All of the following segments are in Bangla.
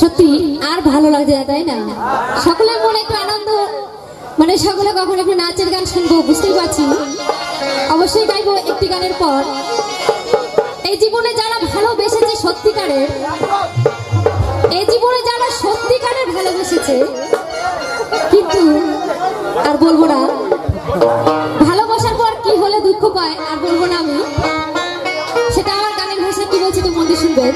সত্যি আর ভালো লাগছে না, তাই না? সকলের মনে একটু আনন্দ, মানে সকলে কখন একটু নাচের গান শুনবো বুঝতেই পারছি। অবশ্যই গাইবো একটি গানের পর। এই জীবনে যারা ভালোবেসেছে সত্যিকারের, এই জীবনে যারা সত্যিকারের ভালোবেসেছে, কিন্তু আর বলবো না ভালোবাসার পর কি হলে দুঃখ পায়, আর বলবো না আমি। সেটা আমার গানের ভাষা কি বলছি তো মন দিয়ে শুনবেন।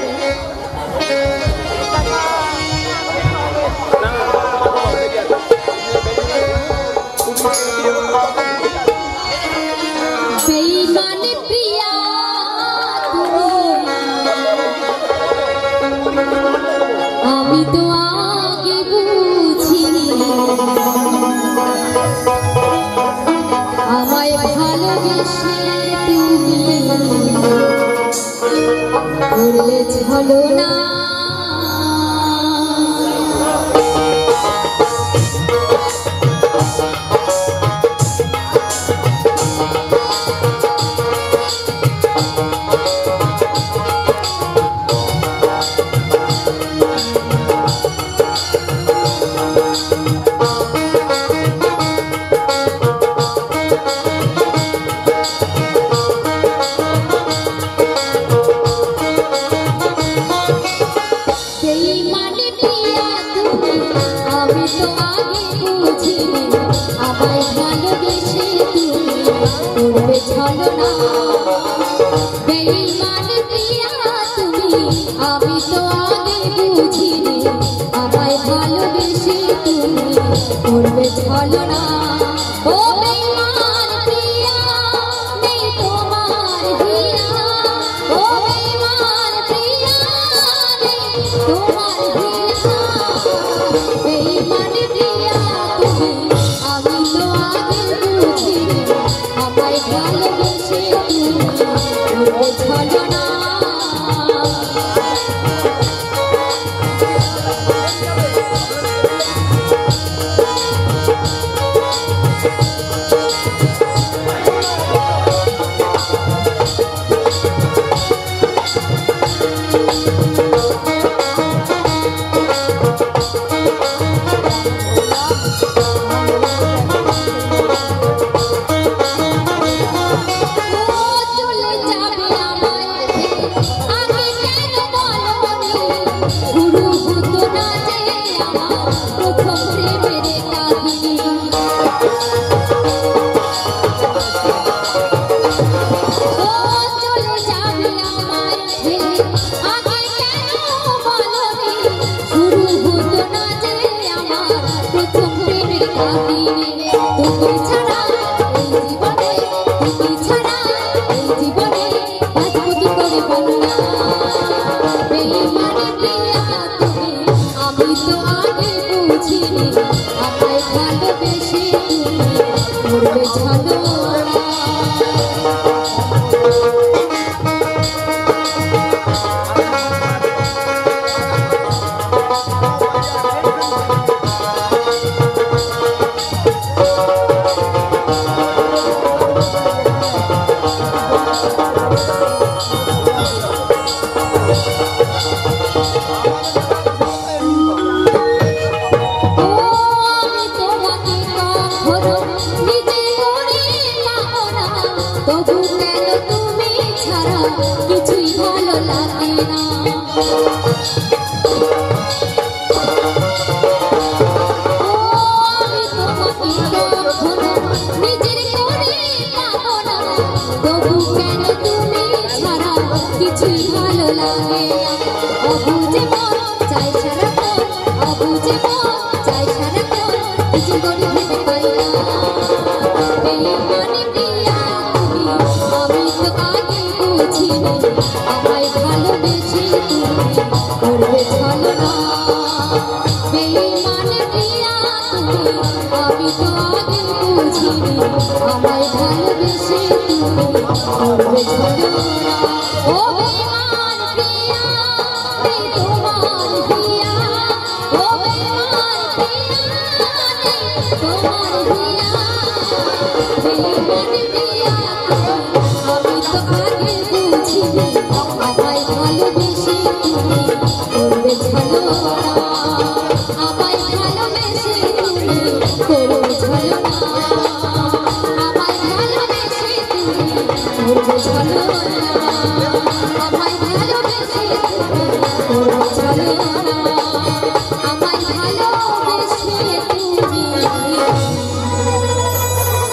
হলো না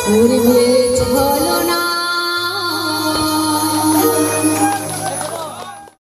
पूरी